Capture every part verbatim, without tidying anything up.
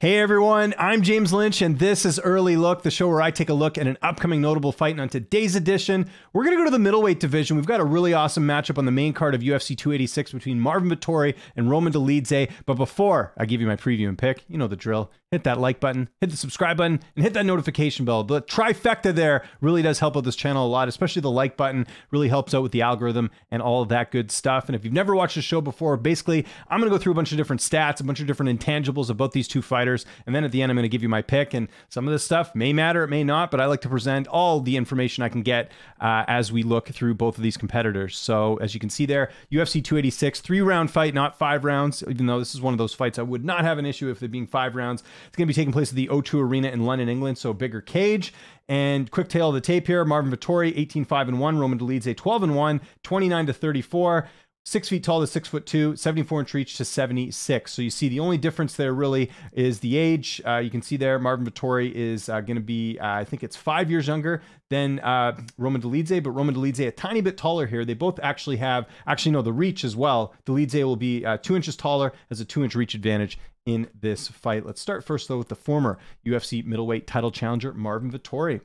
Hey everyone, I'm James Lynch and this is Early Look, the show where I take a look at an upcoming notable fight. And on today's edition, we're going to go to the middleweight division. We've got a really awesome matchup on the main card of U F C two eighty-six between Marvin Vettori and Roman Dolidze. But before I give you my preview and pick, you know the drill. Hit that like button, hit the subscribe button, and hit that notification bell. The trifecta there really does help out this channel a lot, especially the like button really helps out with the algorithm and all of that good stuff. And if you've never watched the show before, basically, I'm going to go through a bunch of different stats, a bunch of different intangibles about these two fighters. And then at the end, I'm going to give you my pick. And some of this stuff may matter, it may not, but I like to present all the information I can get uh, as we look through both of these competitors. So as you can see there, U F C two eighty-six, three-round fight, not five rounds, even though this is one of those fights I would not have an issue if it being five rounds. It's going to be taking place at the O two Arena in London, England, so bigger cage. And quick tail of the tape here, Marvin Vettori, eighteen five and one, Roman Dolidze, twelve and one, twenty-nine to thirty-four. Six feet tall to six foot two, seventy-four inch reach to seventy-six. So you see the only difference there really is the age. Uh, you can see there Marvin Vettori is uh, going to be, uh, I think it's five years younger than uh, Roman Dolidze, but Roman Dolidze a tiny bit taller here. They both actually have, actually no, the reach as well. Dolidze will be uh, two inches taller, has a two inch reach advantage in this fight. Let's start first though with the former U F C middleweight title challenger, Marvin Vettori.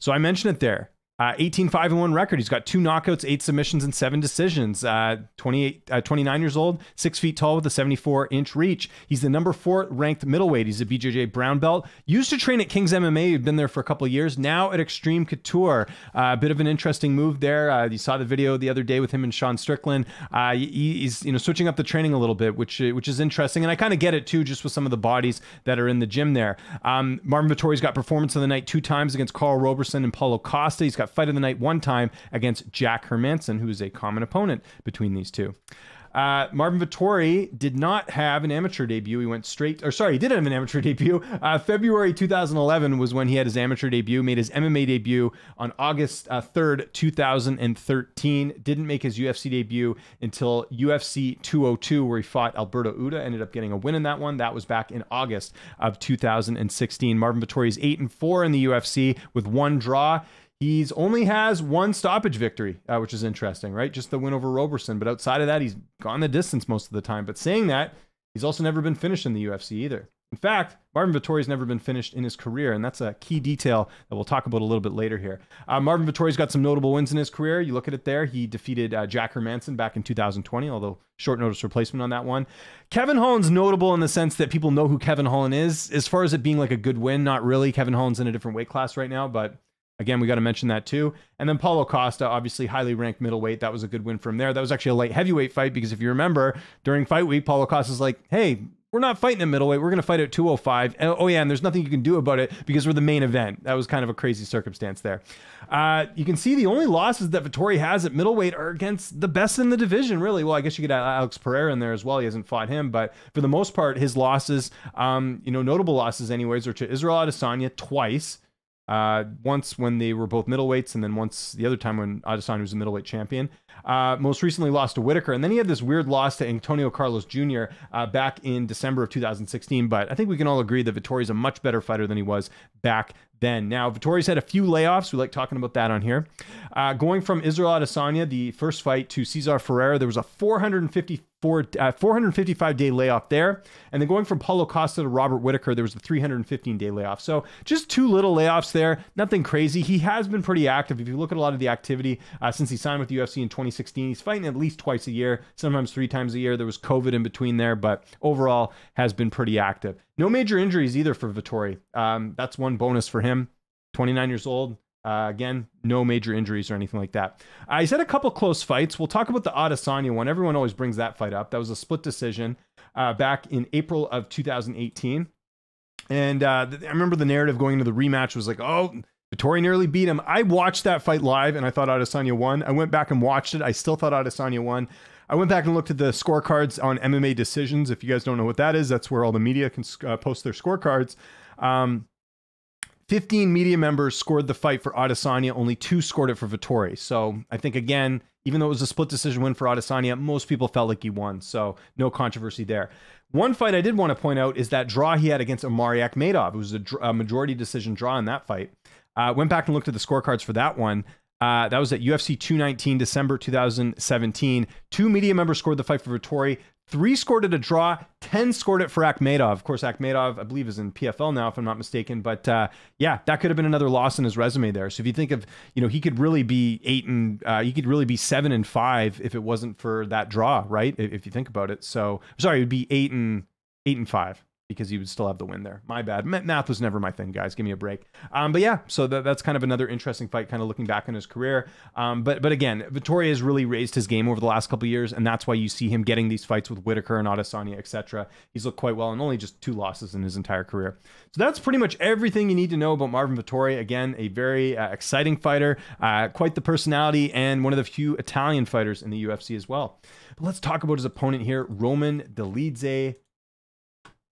So I mentioned it there. eighteen five and one record. He's got two knockouts, eight submissions, and seven decisions. Uh, twenty-eight, uh, twenty-nine years old, six feet tall with a seventy-four inch reach. He's the number four ranked middleweight. He's a B J J brown belt. Used to train at King's M M A. He'd been there for a couple of years. Now at Extreme Couture. A uh, bit of an interesting move there. Uh, you saw the video the other day with him and Sean Strickland. Uh, he, he's you know switching up the training a little bit, which which is interesting, and I kind of get it too, just with some of the bodies that are in the gym there. Um, Marvin Vettori's got performance of the night two times against Carl Roberson and Paulo Costa. He's got fight of the night one time against Jack Hermansson, who is a common opponent between these two. Uh, Marvin Vettori did not have an amateur debut. He went straight, or sorry, he did have an amateur debut. Uh, February two thousand eleven was when he had his amateur debut, made his M M A debut on August third, two thousand thirteen. Didn't make his U F C debut until U F C two oh two, where he fought Alberto Uda, ended up getting a win in that one. That was back in August of two thousand sixteen. Marvin Vettori is eight and four in the U F C with one draw. He's only has one stoppage victory, uh, which is interesting, right? Just the win over Roberson. But outside of that, he's gone the distance most of the time. But saying that, he's also never been finished in the U F C either. In fact, Marvin Vettori's never been finished in his career, and that's a key detail that we'll talk about a little bit later here. Uh, Marvin Vettori's got some notable wins in his career. You look at it there. He defeated uh, Jack Hermansson back in two thousand twenty, although short notice replacement on that one. Kevin Holland's notable in the sense that people know who Kevin Holland is. As far as it being like a good win, not really. Kevin Holland's in a different weight class right now, but again, we got to mention that too. And then Paulo Costa, obviously highly ranked middleweight. That was a good win from there. That was actually a light heavyweight fight because if you remember, during fight week, Paulo Costa's like, hey, we're not fighting at middleweight. We're going to fight at two oh five. And, oh yeah, and there's nothing you can do about it because we're the main event. That was kind of a crazy circumstance there. Uh, you can see the only losses that Vettori has at middleweight are against the best in the division, really. Well, I guess you could add Alex Pereira in there as well. He hasn't fought him, but for the most part, his losses, um, you know, notable losses anyways, are to Israel Adesanya twice. Uh, once when they were both middleweights, and then once the other time when Adesanya was a middleweight champion. Uh, most recently lost to Whitaker, and then he had this weird loss to Antonio Carlos Junior Uh, back in December of two thousand sixteen, but I think we can all agree that Vettori's a much better fighter than he was back then. Now, Vettori's had a few layoffs. We like talking about that on here. Uh, going from Israel Adesanya, the first fight, to Cesar Ferreira, there was a four hundred fifty-four, uh, four hundred fifty-five day layoff there. And then going from Paulo Costa to Robert Whitaker, there was a three hundred fifteen day layoff. So just two little layoffs there, nothing crazy. He has been pretty active. If you look at a lot of the activity uh, since he signed with the U F C in twenty sixteen, he's fighting at least twice a year, sometimes three times a year. There was COVID in between there, but overall has been pretty active. No major injuries either for Vettori. Um, that's one bonus for him. twenty-nine years old. Uh, again, no major injuries or anything like that. Uh, he's had a couple close fights. We'll talk about the Adesanya one. Everyone always brings that fight up. That was a split decision uh, back in April of two thousand eighteen. And uh, I remember the narrative going into the rematch was like, oh, Vettori nearly beat him. I watched that fight live and I thought Adesanya won. I went back and watched it. I still thought Adesanya won. I went back and looked at the scorecards on M M A Decisions. If you guys don't know what that is, that's where all the media can uh, post their scorecards. Um, fifteen media members scored the fight for Adesanya. Only two scored it for Vettori. So I think, again, even though it was a split decision win for Adesanya, most people felt like he won. So no controversy there. One fight I did want to point out is that draw he had against Omari Akhmedov. It was a, a majority decision draw in that fight. Uh, went back and looked at the scorecards for that one. Uh, that was at U F C two nineteen, December two thousand seventeen. Two media members scored the fight for Vettori. Three scored at a draw, ten scored it for Akhmedov. Of course, Akhmedov, I believe, is in P F L now, if I'm not mistaken. But uh, yeah, that could have been another loss in his resume there. So if you think of, you know, he could really be eight and uh, he could really be seven and five if it wasn't for that draw, right? If, if you think about it. So sorry, it would be eight and eight and five, because he would still have the win there. My bad. Math was never my thing, guys. Give me a break. Um, but yeah, so that, that's kind of another interesting fight, kind of looking back on his career. Um, but but again, Vettori has really raised his game over the last couple of years, and that's why you see him getting these fights with Whitaker and Adesanya, et cetera. He's looked quite well, and only just two losses in his entire career. So that's pretty much everything you need to know about Marvin Vettori. Again, a very uh, exciting fighter, uh, quite the personality, and one of the few Italian fighters in the U F C as well. But let's talk about his opponent here, Roman Dolidze.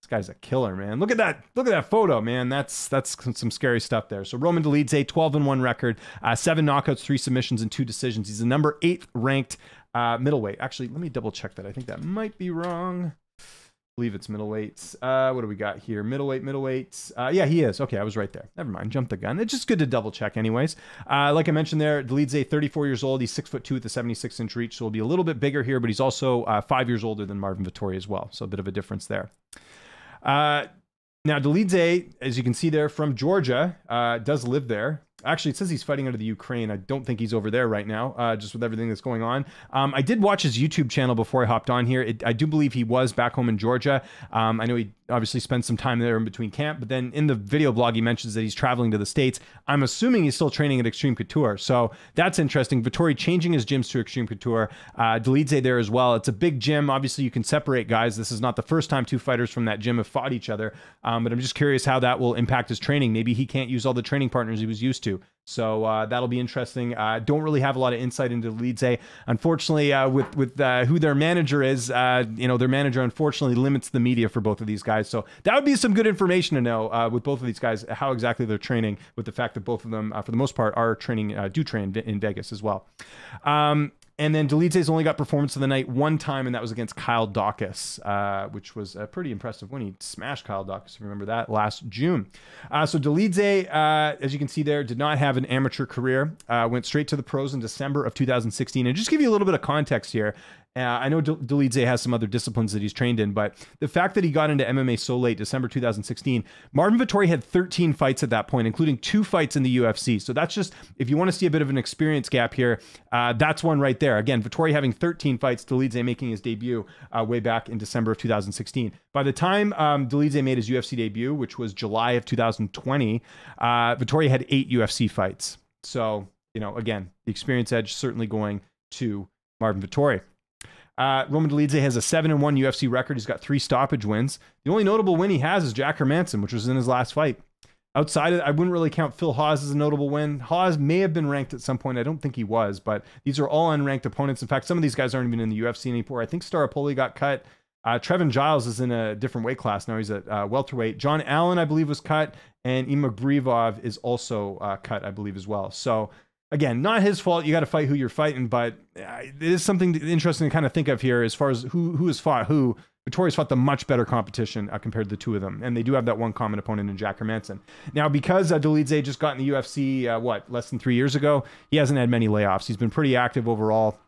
This guy's a killer, man. Look at that. Look at that photo, man. That's that's some scary stuff there. So Roman Dolidze, twelve and one record, uh, seven knockouts, three submissions, and two decisions. He's the number eighth ranked uh, middleweight. Actually, let me double check that. I think that might be wrong. I believe it's middleweight. Uh, what do we got here? Middleweight, middleweight. Uh, yeah, he is. Okay, I was right there. Never mind. Jumped the gun. It's just good to double check anyways. Uh, like I mentioned there, Dolidze, thirty-four years old. He's six foot two with a seventy-six inch reach. So he'll be a little bit bigger here, but he's also uh, five years older than Marvin Vettori as well. So a bit of a difference there. Uh, now Dolidze, as you can see there, from Georgia, uh, does live there. Actually, it says he's fighting out of the Ukraine. I don't think he's over there right now, uh, just with everything that's going on. Um, I did watch his YouTube channel before I hopped on here. It, I do believe he was back home in Georgia. Um, I know he obviously spent some time there in between camp, but then in the video blog, he mentions that he's traveling to the States. I'm assuming he's still training at Extreme Couture. So that's interesting. Vettori changing his gyms to Extreme Couture. Uh, Dolidze there as well. It's a big gym. Obviously, you can separate guys. This is not the first time two fighters from that gym have fought each other. Um, but I'm just curious how that will impact his training. Maybe he can't use all the training partners he was used to. So uh, that'll be interesting. I uh, don't really have a lot of insight into Dolidze. Unfortunately, uh, with, with uh, who their manager is, uh, you know, their manager unfortunately limits the media for both of these guys. So that would be some good information to know uh, with both of these guys, how exactly they're training, with the fact that both of them, uh, for the most part, are training, uh, do train in Vegas as well. Um, and then Dolidze's only got performance of the night one time, and that was against Kyle Daukaus, uh, which was a pretty impressive win. He smashed Kyle Daukaus, if you remember that, last June. Uh, so Dolidze, uh, as you can see there, did not have an amateur career, uh, went straight to the pros in December of two thousand sixteen. And just give you a little bit of context here. Uh, I know Dolidze has some other disciplines that he's trained in, but the fact that he got into M M A so late, December two thousand sixteen, Marvin Vettori had thirteen fights at that point, including two fights in the U F C. So that's just, if you want to see a bit of an experience gap here, uh, that's one right there. Again, Vettori having thirteen fights, Dolidze making his debut uh, way back in December of two thousand sixteen. By the time um, Dolidze made his U F C debut, which was July of two thousand twenty, uh, Vettori had eight U F C fights. So, you know, again, the experience edge certainly going to Marvin Vettori. Uh, Roman Dolidze has a seven and one U F C record. He's got three stoppage wins. The only notable win he has is Jack Hermansson, which was in his last fight. Outside of, I wouldn't really count Phil Hawes as a notable win. Hawes may have been ranked at some point. I don't think he was, but these are all unranked opponents. In fact, some of these guys aren't even in the U F C anymore. I think Staropoli got cut. Uh, Trevin Giles is in a different weight class now. He's at uh, welterweight. John Allen, I believe, was cut, and Ima Brevov is also uh, cut, I believe, as well. So. Again, not his fault. You got to fight who you're fighting, but it is something interesting to kind of think of here as far as who who has fought who. Vettori's fought the much better competition uh, compared to the two of them, and they do have that one common opponent in Jack Hermansson. Now, because uh, Dolidze just got in the U F C, uh, what, less than three years ago, he hasn't had many layoffs. He's been pretty active overall.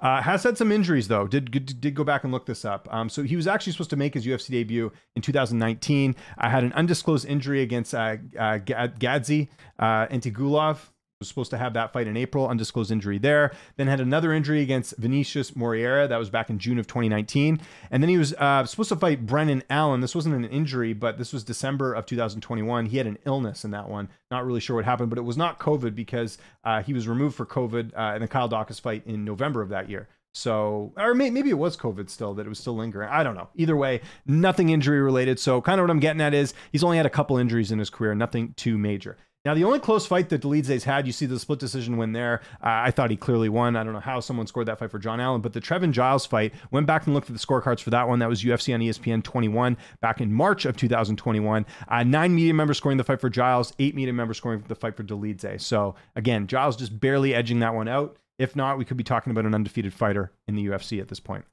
Uh, has had some injuries, though. Did, did did go back and look this up. Um, so he was actually supposed to make his U F C debut in two thousand nineteen. I uh, had an undisclosed injury against uh, uh, Gadzi uh, Antigulov. Was supposed to have that fight in April, undisclosed injury there. Then had another injury against Vinicius Moreira. That was back in June of twenty nineteen. And then he was uh, supposed to fight Brennan Allen. This wasn't an injury, but this was December of two thousand twenty-one. He had an illness in that one. Not really sure what happened, but it was not COVID because uh, he was removed for COVID uh, in the Kyle Daukaus fight in November of that year. So, or may, maybe it was COVID still, that it was still lingering. I don't know. Either way, nothing injury related. So kind of what I'm getting at is he's only had a couple injuries in his career, nothing too major. Now, the only close fight that Dolidze's had, you see the split decision win there. Uh, I thought he clearly won. I don't know how someone scored that fight for John Allen, but the Trevin Giles fight, went back and looked at the scorecards for that one. That was U F C on E S P N twenty-one back in March of two thousand twenty-one. Uh, nine media members scoring the fight for Giles, eight media members scoring the fight for Dolidze. So again, Giles just barely edging that one out. If not, we could be talking about an undefeated fighter in the U F C at this point.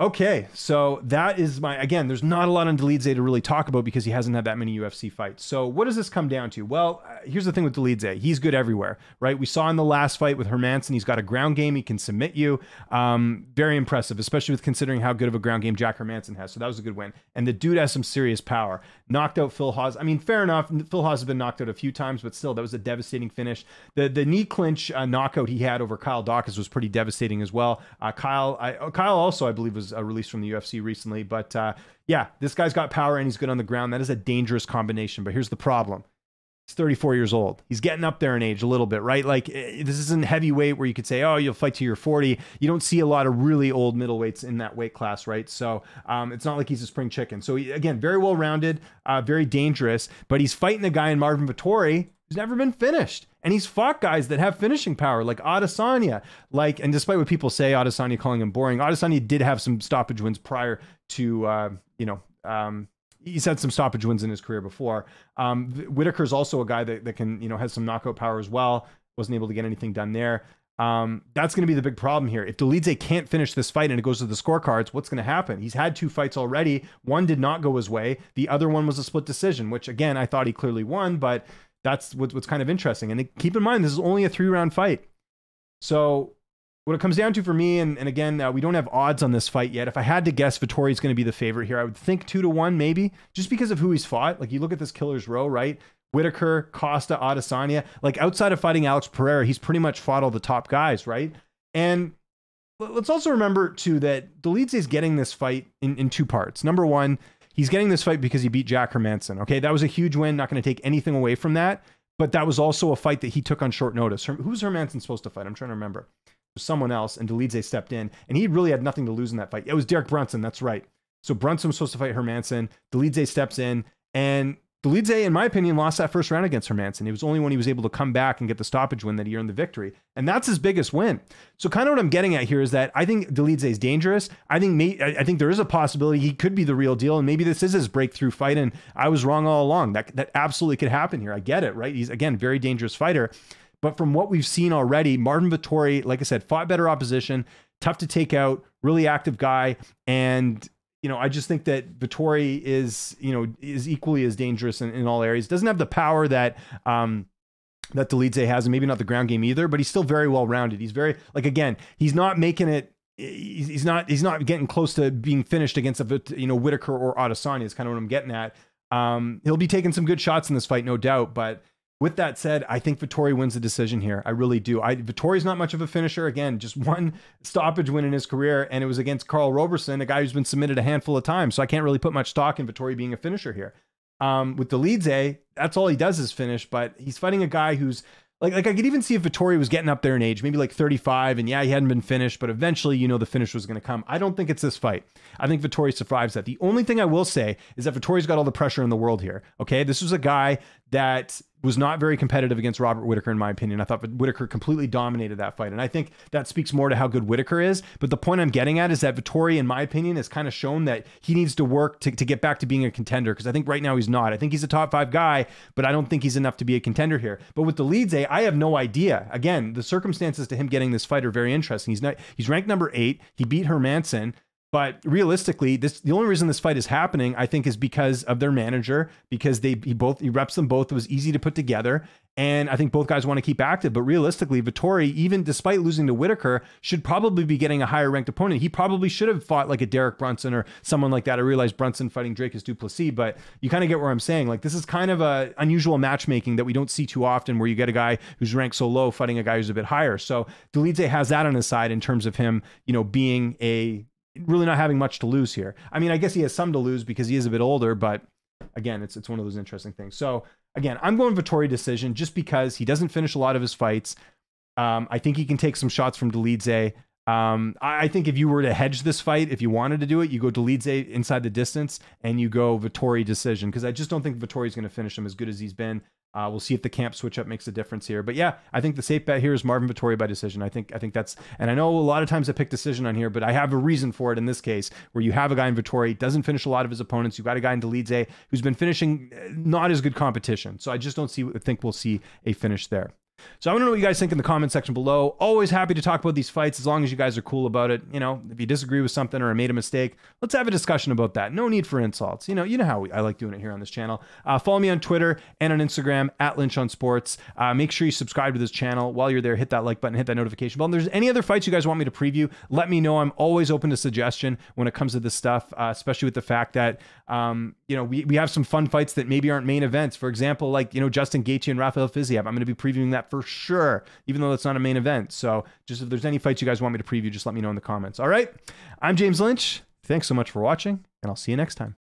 Okay, so that is my, again, there's not a lot on Dolidze to really talk about because he hasn't had that many U F C fights. So what does this come down to? Well, uh, here's the thing with Dolidze. He's good everywhere, right? We saw in the last fight with Hermansson, he's got a ground game. He can submit you. Um, very impressive, especially with considering how good of a ground game Jack Hermansson has. So that was a good win. And the dude has some serious power. Knocked out Phil Hawes. I mean, fair enough. Phil Hawes has been knocked out a few times, but still, that was a devastating finish. The the knee clinch uh, knockout he had over Kyle Daukaus was pretty devastating as well. Uh, Kyle, I, Kyle also, I believe, was Uh, released from the U F C recently, but uh, yeah, this guy's got power and he's good on the ground. That is a dangerous combination, but here's the problem. He's thirty-four years old. He's getting up there in age a little bit, right? Like, this isn't heavyweight where you could say, oh, you'll fight till you're forty. You don't see a lot of really old middleweights in that weight class, right? So um, it's not like he's a spring chicken. So he, again, very well-rounded, uh, very dangerous, but he's fighting a guy in Marvin Vettori who's never been finished. And he's fought guys that have finishing power, like Adesanya. Like, and despite what people say, Adesanya calling him boring, Adesanya did have some stoppage wins prior to, uh, you know, um, he's had some stoppage wins in his career before. Um, Whitaker's also a guy that, that can, you know, has some knockout power as well. Wasn't able to get anything done there. Um, that's going to be the big problem here. If Dolidze can't finish this fight and it goes to the scorecards, what's going to happen? He's had two fights already. One did not go his way. The other one was a split decision, which again, I thought he clearly won, but that's what's kind of interesting. And keep in mind, this is only a three-round fight. So what it comes down to for me, and, and again, uh, we don't have odds on this fight yet. If I had to guess, Vittori's going to be the favorite here. I would think two to one, maybe, just because of who he's fought. Like, you look at this killer's row, right? Whitaker, Costa, Adesanya. Like, outside of fighting Alex Pereira, he's pretty much fought all the top guys, right? And let's also remember, too, that Dolidze is getting this fight in, in two parts. Number one, he's getting this fight because he beat Jack Hermansson. Okay, that was a huge win. Not going to take anything away from that. But that was also a fight that he took on short notice. Her, who's Hermansson supposed to fight? I'm trying to remember. It was someone else, and Dolidze stepped in, and he really had nothing to lose in that fight. It was Derek Brunson. That's right. So Brunson was supposed to fight Hermansson. Dolidze steps in, and Dolidze, in my opinion, lost that first round against Hermansson. It was only when he was able to come back and get the stoppage win that he earned the victory. And that's his biggest win. So kind of what I'm getting at here is that I think Dolidze is dangerous. I think may, I think there is a possibility he could be the real deal, and maybe this is his breakthrough fight, and I was wrong all along. That, that absolutely could happen here. I get it, right? He's, again, very dangerous fighter. But from what we've seen already, Marvin Vettori, like I said, fought better opposition, tough to take out, really active guy, and you know, I just think that Vettori is, you know, is equally as dangerous in, in all areas. Doesn't have the power that um, that Dolidze has, and maybe not the ground game either. But he's still very well rounded. He's very, like, again, he's not making it. He's not. He's not getting close to being finished against a, you know, Whitaker or Adesanya. Is kind of what I'm getting at. Um, he'll be taking some good shots in this fight, no doubt. But with that said, I think Vettori wins the decision here. I really do. I, Vittori's not much of a finisher. Again, just one stoppage win in his career, and it was against Carl Roberson, a guy who's been submitted a handful of times. So I can't really put much stock in Vettori being a finisher here. Um, with Dolidze, that's all he does is finish, but he's fighting a guy who's, like, like I could even see if Vettori was getting up there in age, maybe like thirty-five, and yeah, he hadn't been finished, but eventually, you know, the finish was going to come. I don't think it's this fight. I think Vettori survives that. The only thing I will say is that Vittori's got all the pressure in the world here, okay? This was a guy that was not very competitive against Robert Whitaker, in my opinion. I thought Whitaker completely dominated that fight, and I think that speaks more to how good Whitaker is. But the point I'm getting at is that Vettori, in my opinion, has kind of shown that he needs to work to, to get back to being a contender, because I think right now he's not. I think he's a top five guy, but I don't think he's enough to be a contender here. But with Dolidze, I have no idea. Again, the circumstances to him getting this fight are very interesting. He's not. He's ranked number eight. He beat Hermansson. But realistically, this the only reason this fight is happening, I think, is because of their manager, because they he both he reps them both. It was easy to put together, and I think both guys want to keep active. But realistically, Vettori, even despite losing to Whitaker, should probably be getting a higher ranked opponent. He probably should have fought like a Derek Brunson or someone like that. I realize Brunson fighting Drake is Duplessis, but you kind of get where I'm saying. Like, this is kind of a unusual matchmaking that we don't see too often, where you get a guy who's ranked so low fighting a guy who's a bit higher. So Dolidze has that on his side in terms of him, you know, being a really not having much to lose here. I mean, I guess he has some to lose because he is a bit older, but again, it's it's one of those interesting things. So again, I'm going Vettori decision just because he doesn't finish a lot of his fights. Um, I think he can take some shots from Dolidze. Um, I, I think if you were to hedge this fight, if you wanted to do it, you go Dolidze inside the distance and you go Vettori decision, because I just don't think Vittori is going to finish him as good as he's been. Uh, we'll see if the camp switch up makes a difference here. But yeah, I think the safe bet here is Marvin Vettori by decision. I think I think that's, and I know a lot of times I pick decision on here, but I have a reason for it in this case, where you have a guy in Vettori, doesn't finish a lot of his opponents. You've got a guy in Dolidze who's been finishing not as good competition. So I just don't see, think we'll see a finish there. So I want to know what you guys think in the comment section below. Always happy to talk about these fights as long as you guys are cool about it. You know, if you disagree with something or I made a mistake, let's have a discussion about that. No need for insults. You know, you know how we, I like doing it here on this channel. Uh, follow me on Twitter and on Instagram at Lynch on Sports. Uh, make sure you subscribe to this channel. While you're there, hit that like button, hit that notification bell. And if there's any other fights you guys want me to preview, let me know. I'm always open to suggestion when it comes to this stuff, uh, especially with the fact that um, you know we we have some fun fights that maybe aren't main events. For example, like you know Justin Gaethje and Rafael Fiziev. I'm going to be previewing that for sure, even though that's not a main event. So just if there's any fights you guys want me to preview, just let me know in the comments. All right, I'm James Lynch. Thanks so much for watching, and I'll see you next time.